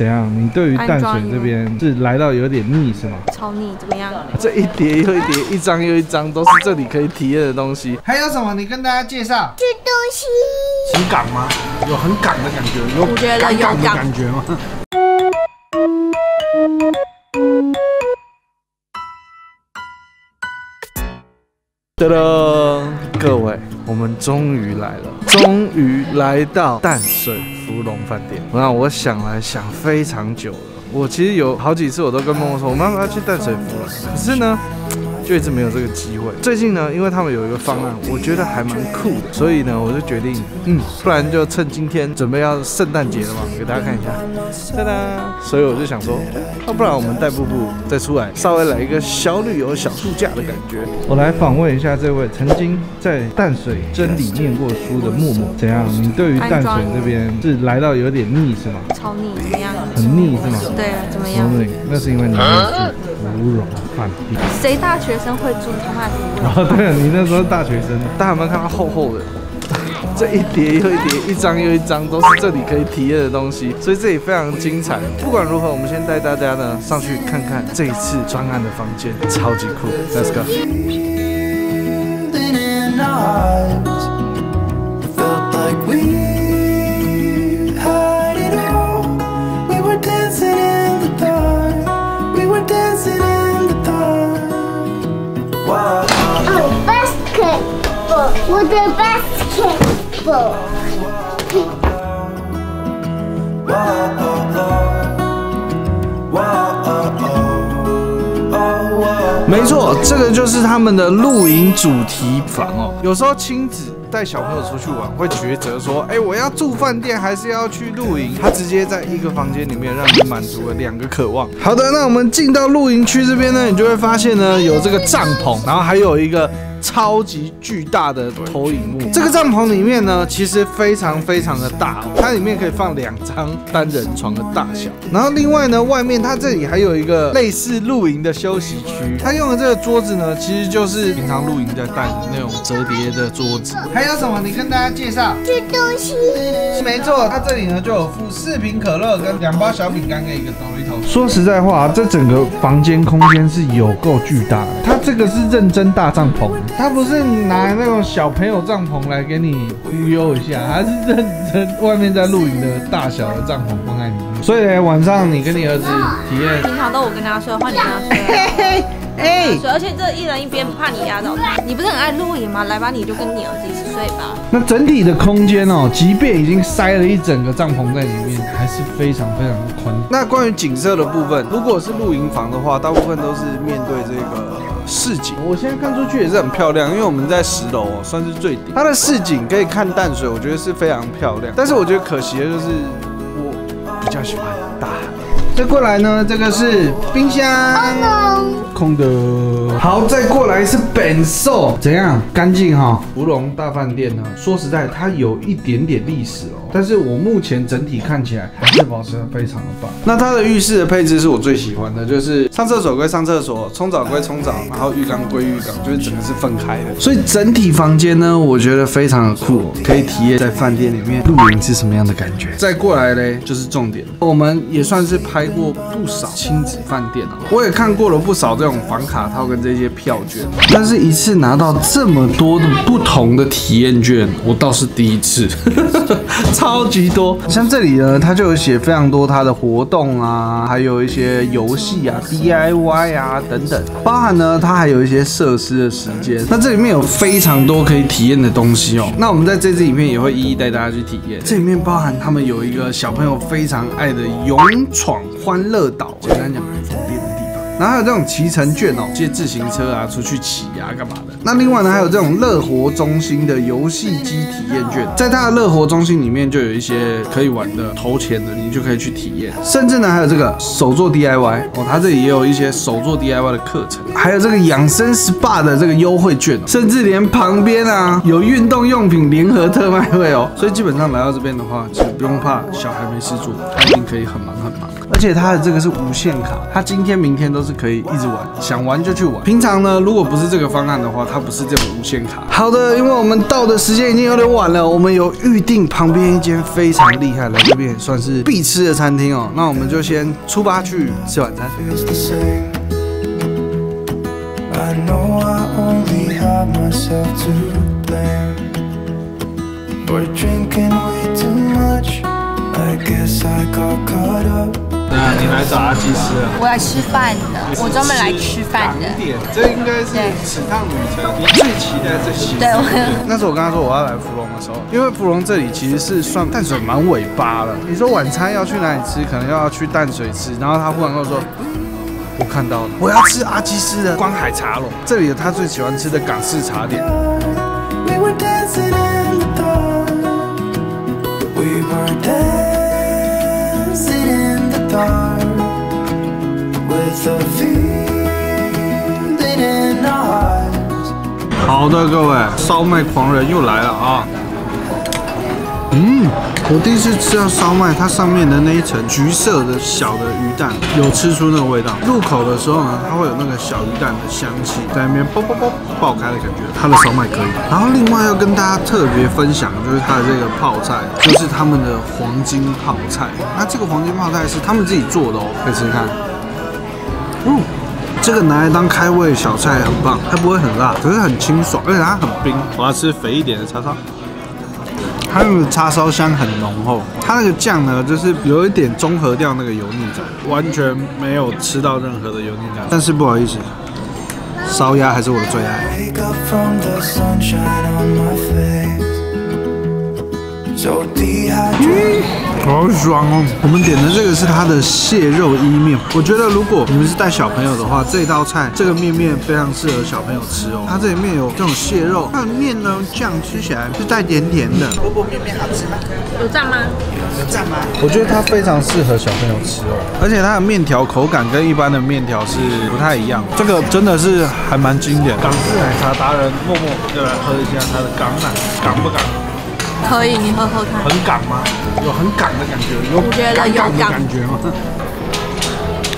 怎样？你对于淡水这边是来到有点腻是吗？超腻，怎么样？这一叠又一叠，一张又一张，都是这里可以体验的东西。还有什么？你跟大家介绍。吃东西。很港吗？有很港的感觉，有港的感觉吗？ 噔噔，各位，我们终于来了，终于来到淡水芙蓉饭店。那我想来想非常久了，我其实有好几次我都跟默默说，我们要去淡水芙蓉，可是呢，就一直没有这个机会。最近呢，因为他们有一个方案，我觉得还蛮酷的，所以呢，我就决定，不然就趁今天准备要圣诞节了嘛，给大家看一下，噔噔。所以我就想说，要不然我们带布布再出来，稍微来一个小旅游、小度假的感觉。我来访问一下这位曾经在淡水真理念过书的默默，怎样？你对于淡水这边是来到有点腻是吗？超腻，怎么样？很腻是吗？对啊，怎么样？那是因为你没有住芙蓉饭店。谁大学？ 生会住他妈的！哦，对了，你那时候大学生，大家有没有看到厚厚的？这一叠又一叠，一张又一张，都是这里可以体验的东西，所以这里非常精彩。不管如何，我们先带大家呢上去看看这一次专案的房间，超级酷 ，Let's go。 With the basketball. Wow. 没错，这个就是他们的露营主题房哦。有时候亲子带小朋友出去玩，会抉择说，哎，我要住饭店还是要去露营？他直接在一个房间里面让你满足了两个渴望。好的，那我们进到露营区这边呢，你就会发现呢有这个帐篷，然后还有一个。 超级巨大的投影幕，这个帐篷里面呢，其实非常的大，它里面可以放两张单人床的大小。然后另外呢，外面它这里还有一个类似露营的休息区，它用的这个桌子呢，其实就是平常露营在带的那种折叠的桌子。还有什么？你跟大家介绍。吃东西。没错，它这里呢就有附4瓶可乐跟2包小饼干给一个抖一抖。说实在话，这整个房间空间是有够巨大的，它这个是认真大帐篷。 他不是拿那种小朋友帐篷来给你悠一下，他是认真外面在露营的大小的帐篷放在里面。所以晚上你跟你儿子体验，平常都我跟他睡，换你跟他睡。哎，而且这一人一边，不怕你压到他。你不是很爱露营吗？来吧，你就跟你儿子一起睡吧。那整体的空间哦，即便已经塞了一整个帐篷在里面，还是非常的宽。那关于景色的部分，如果是露营房的话，大部分都是面对这个。 市景，我现在看出去也是很漂亮，因为我们在10楼哦，算是最顶。它的市景可以看淡水，我觉得是非常漂亮。但是我觉得可惜的就是，我比较喜欢大海。再过来呢，这个是冰箱，空的。好，再过来是本寿，怎样？干净哈。芙蓉大饭店呢，说实在，它有一点点历史哦。 但是我目前整体看起来还是保持得非常的棒。那它的浴室的配置是我最喜欢的，就是上厕所归上厕所，冲澡归冲澡，然后浴缸归浴缸，就是整个是分开的。所以整体房间呢，我觉得非常的酷，可以体验在饭店里面露营是什么样的感觉。再过来嘞，就是重点了。我们也算是拍过不少亲子饭店了，我也看过了不少这种房卡套跟这些票券，但是一次拿到这么多的不同的体验券，我倒是第一次。超级多，像这里呢，它就有写非常多它的活动啊，还有一些游戏啊、DIY 啊等等，包含呢它还有一些设施的时间。那这里面有非常多可以体验的东西哦。那我们在这支影片也会一一带大家去体验。这里面包含他们有一个小朋友非常爱的勇闯欢乐岛，简单讲很方便的地方。然后还有这种骑乘券哦，借自行车啊出去骑啊干嘛的。 那另外呢，还有这种乐活中心的游戏机体验券，在它的乐活中心里面就有一些可以玩的投钱的，你就可以去体验。甚至呢，还有这个手作 DIY 哦，它这里也有一些手作 DIY 的课程，还有这个养生 SPA 的这个优惠券，甚至连旁边啊有运动用品联合特卖会哦。所以基本上来到这边的话，就不用怕小孩没事做，他一定可以很忙。 而且它的这个是无限卡，它今天、明天都是可以一直玩，想玩就去玩。平常呢，如果不是这个方案的话，它不是这种无限卡。好的，因为我们到的时间已经有点晚了，我们有预定旁边一间非常厉害的，这边也算是必吃的餐厅哦。那我们就先出发去吃晚餐。 I know I only have myself to blame. We're drinking way too much. I guess I got caught up. 那你来找阿基师啊？我来吃饭的，我专门来吃饭的。点，这应该是此趟旅程你最期待这些。对，那时候我跟他说我要来芙蓉的时候，因为芙蓉这里其实是算淡水蛮尾巴了。你说晚餐要去哪里吃，可能要去淡水吃，然后他忽然跟我说。 我看到了，我要吃阿基师的观海茶楼，这里有他最喜欢吃的港式茶点。好的，各位，烧麦狂人又来了啊！我第一次吃到烧麦，它上面的那一层橘色的小的鱼蛋，有吃出那个味道。入口的时候呢，它会有那个小鱼蛋的香气，在那边啵啵啵爆开的感觉。它的烧麦可以。然后另外要跟大家特别分享，就是它的这个泡菜，就是他们的黄金泡菜。那这个黄金泡菜是他们自己做的哦，可以试试看。这个拿来当开胃小菜很棒，它不会很辣，可是很清爽，而且它很冰。我要吃肥一点的叉烧。 它那个叉烧香很浓厚，它那个酱呢，就是有一点中和掉那个油腻感，完全没有吃到任何的油腻感。但是不好意思，烧鸭还是我的最爱。好爽哦！我们点的这个是它的蟹肉伊面，我觉得如果你们是带小朋友的话，这道菜这个面面非常适合小朋友吃哦。它这里面有这种蟹肉，它的面呢酱吃起来是带甜甜的。婆婆面面好吃吗？有蘸吗？有蘸吗？我觉得它非常适合小朋友吃哦，而且它的面条口感跟一般的面条是不太一样，这个真的是还蛮经典。港式奶茶达人默默就来喝一下它的港奶，港不港？ 可以，你喝喝看。很港吗？有很港的感觉，有港的感觉吗？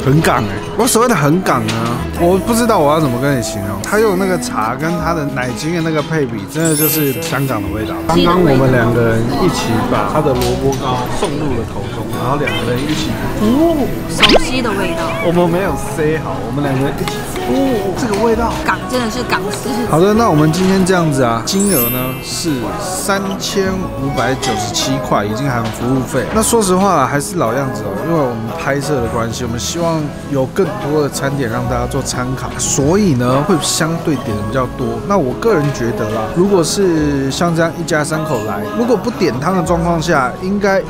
很港哎！我所谓的很港呢，我不知道我要怎么跟你形容。它用那个茶跟它的奶精的那个配比，真的就是香港的味道。刚刚我们两个人一起把它的萝卜糕送入了口中，然后两个人一起，熟悉的味道。我们没有塞好，我们两个人一起。 这个味道，港真的是港式。好的，那我们今天这样子啊，金额呢是3597块，已经含服务费。那说实话还是老样子哦，因为我们拍摄的关系，我们希望有更多的餐点让大家做参考，所以呢会相对点的比较多。那我个人觉得啦，如果是像这样一家三口来，如果不点汤的状况下，应该1000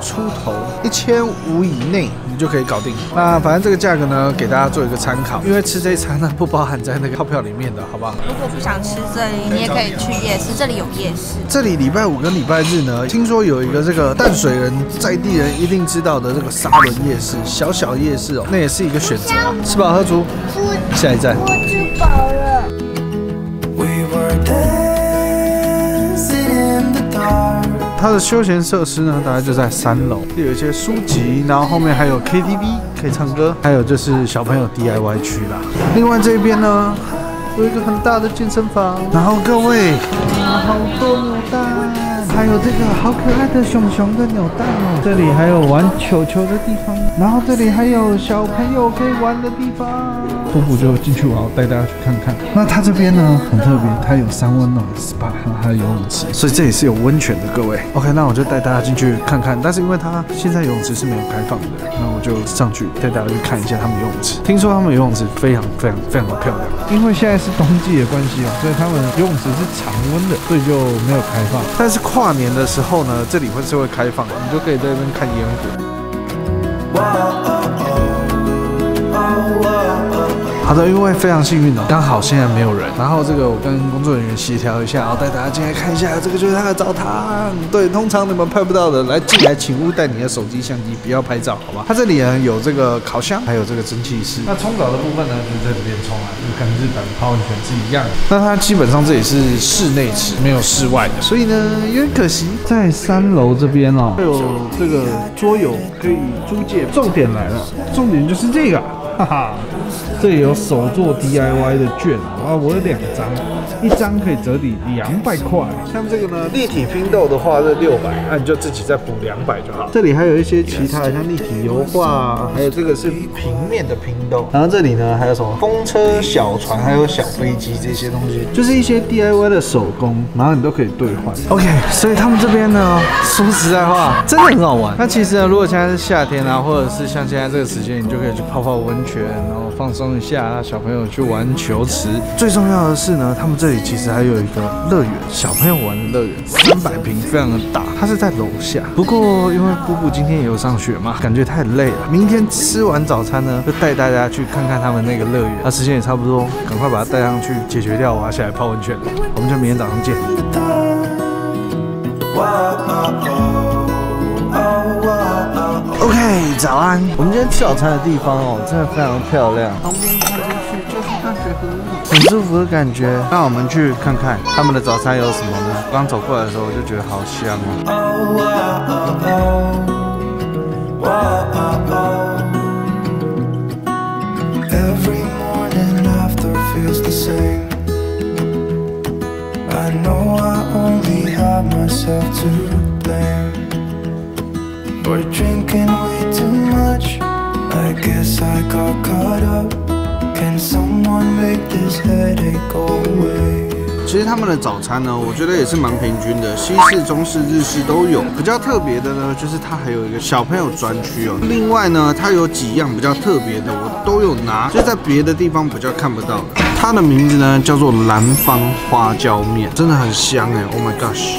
出头，1500以内你就可以搞定。那反正这个价格呢，给大家做一个参考，因为。 吃这一餐呢，不包含在那个套票里面的，好不好？如果不想吃这里，你也可以去夜市，这里有夜市。这里礼拜五跟礼拜日呢，听说有一个这个淡水人在地人一定知道的这个沙仑夜市，小小夜市哦，那也是一个选择。吃饱喝足，下一站。我吃饱了。它的休闲设施呢，大概就在3楼，有一些书籍，然后后面还有 KTV。 可以唱歌，还有就是小朋友 DIY 区啦。另外这边呢，有一个很大的健身房，然后各位，好多扭蛋，还有这个好可爱的熊熊的扭蛋哦。这里还有玩球球的地方，然后这里还有小朋友可以玩的地方。姑姑就进去玩，我带大家去看看。那它这边呢很特别，它有3温暖 SPA， 还有游泳池，所以这里是有温泉的。各位 ，OK， 那我就带大家进去看看。但是因为它现在游泳池是没有开放的。 就上去带大家去看一下他们游泳池。听说他们游泳池非常的漂亮，因为现在是冬季的关系哦，所以他们游泳池是常温的，所以就没有开放。但是跨年的时候呢，这里会是会开放的，你就可以在那边看烟火。 好的，因为非常幸运哦，刚好现在没有人。然后这个我跟工作人员协调一下，然后带大家进来看一下，这个就是他的澡堂。对，通常你们拍不到的，来进来请勿带你的手机相机，不要拍照，好吧？它这里呢有这个烤箱，还有这个蒸汽室。那冲澡的部分呢，就在这边冲啊，就跟日本泡温泉是一样的。那它基本上这里是室内池，没有室外的，所以呢有点可惜。在3楼这边哦，有这个桌游可以租借。重点来了，重点就是这个，哈哈。这里有手做 DIY 的券啊，我有2张，1张可以折抵200块。像这个呢，立体拼豆的话是600，那你就自己再补200就好。这里还有一些其他的，像立体油画，还有这个是平面的拼豆。然后这里呢还有什么风车、小船，还有小飞机这些东西，就是一些 DIY 的手工，然后你都可以兑换。OK， 所以他们这边呢，说实在话，真的很好玩。那其实呢，如果现在是夏天啊，或者是像现在这个时间，你就可以去泡泡温泉，然后放松一下，让小朋友去玩球池。最重要的是呢，他们这里其实还有一个乐园，小朋友玩的乐园，300平，非常的大。它是在楼下，不过因为布布今天也有上学嘛，感觉太累了。明天吃完早餐呢，就带大家去看看他们那个乐园。那时间也差不多，赶快把它带上去解决掉，我要下来泡温泉了。我们就明天早上见。OK， 早安。我们今天吃早餐的地方哦，真的非常漂亮。旁边看出去就是大学河，很舒服的感觉。那我们去看看他们的早餐有什么呢？刚走过来的时候我就觉得好香哦。We're drinking way too much. I guess I got caught up. Can someone make this headache go away? 其实他们的早餐呢，我觉得也是蛮平均的，西式、中式、日式都有。比较特别的呢，就是它还有一个小朋友专区哦。另外呢，它有几样比较特别的，我都有拿，就在别的地方比较看不到的。它的名字呢叫做兰芳花椒面，真的很香哎 ！Oh my gosh！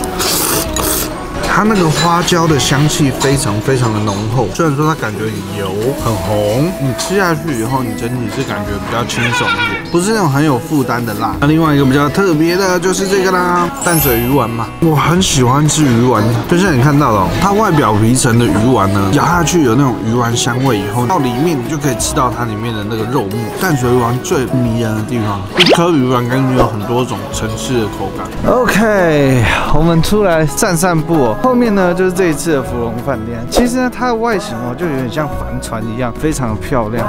它那个花椒的香气非常的浓厚，虽然说它感觉很油很红，你吃下去以后，你整体是感觉比较清爽一点，不是那种很有负担的辣。那另外一个比较特别的就是这个啦，淡水鱼丸嘛，我很喜欢吃鱼丸，就像你看到的、哦，它外表皮层的鱼丸呢，咬下去有那种鱼丸香味，以后到里面你就可以吃到它里面的那个肉末。淡水鱼丸最迷人的地方，一颗鱼丸跟你有很多种层次的口感。OK， 我们出来散散步、哦。后面呢就是这一次的芙蓉饭店，其实呢它的外形哦就有点像帆船一样，非常的漂亮。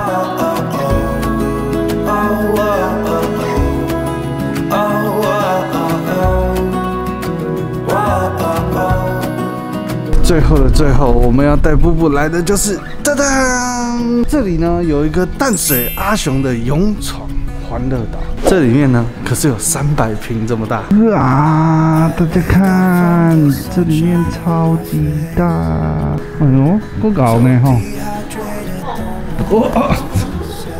最后的最后，我们要带布布来的就是，噔噔，这里呢有一个淡水阿雄的勇闯欢乐岛。这里面呢，可是有300平这么大啊！大家看，这里面超级大，哎呦，不搞呢吼！我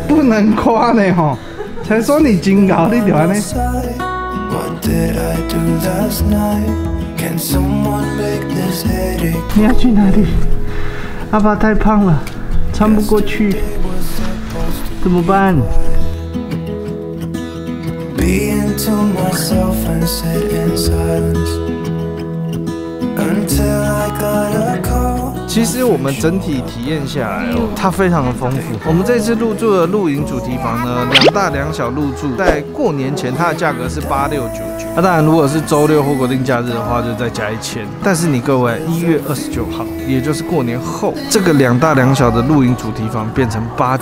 不能夸呢吼，才说你真搞，你就安尼。你要去哪里？阿爸太胖了，穿不过去，怎么办？Being to myself and sit in silence until I got a call。其实我们整体体验下来哦，它非常的丰富。我们这次入住的露营主题房呢，2大2小入住，在过年前它的价格是8699。那当然，如果是周六或国定假日的话，就再加1000。但是你各位，1月29号，也就是过年后，这个2大2小的露营主题房变成8999。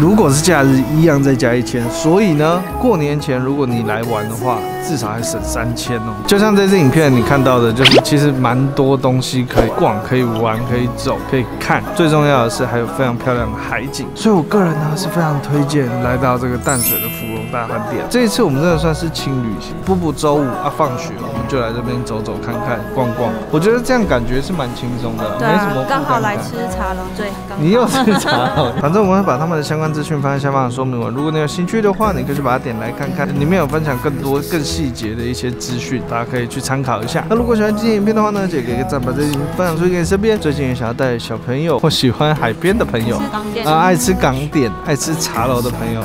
如果是假日，一样再加1000。所以呢，过年前如果你来玩的话，至少还省3000哦。就像这支影片你看到的，就是其实蛮多东西可以逛，可以玩。可以走，可以看，最重要的是还有非常漂亮的海景，所以我个人呢是非常推荐来到这个淡水的芙蓉大饭店。这一次我们真的算是轻旅行，布布周五啊放学，我们就来这边走走看看逛逛，我觉得这样感觉是蛮轻松的，没什么负担。刚好来吃茶龙醉，你又吃茶龙，反正我们会把他们的相关资讯放在下方的说明文，如果你有兴趣的话，你可以去把它点来看看，里面有分享更多更细节的一些资讯，大家可以去参考一下。那如果喜欢今天影片的话呢，就给个赞，把这影片分享出去给身边。最近也想要带小朋友或喜欢海边的朋友啊，爱吃港点、爱吃茶楼的朋友，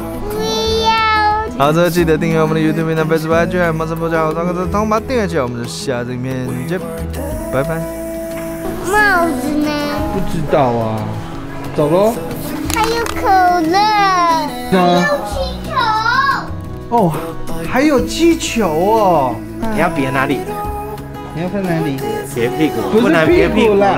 好的，记得订阅我们的 YouTube 频道，贝斯白卷、默森夫妻，我三个字，通把订阅起来，我们就下次面见，拜拜。帽子呢？不知道啊，走喽。还有可乐，还有气球。哦，还有气球哦。你要别哪里？你要看哪里？别屁股，不能别屁股啦。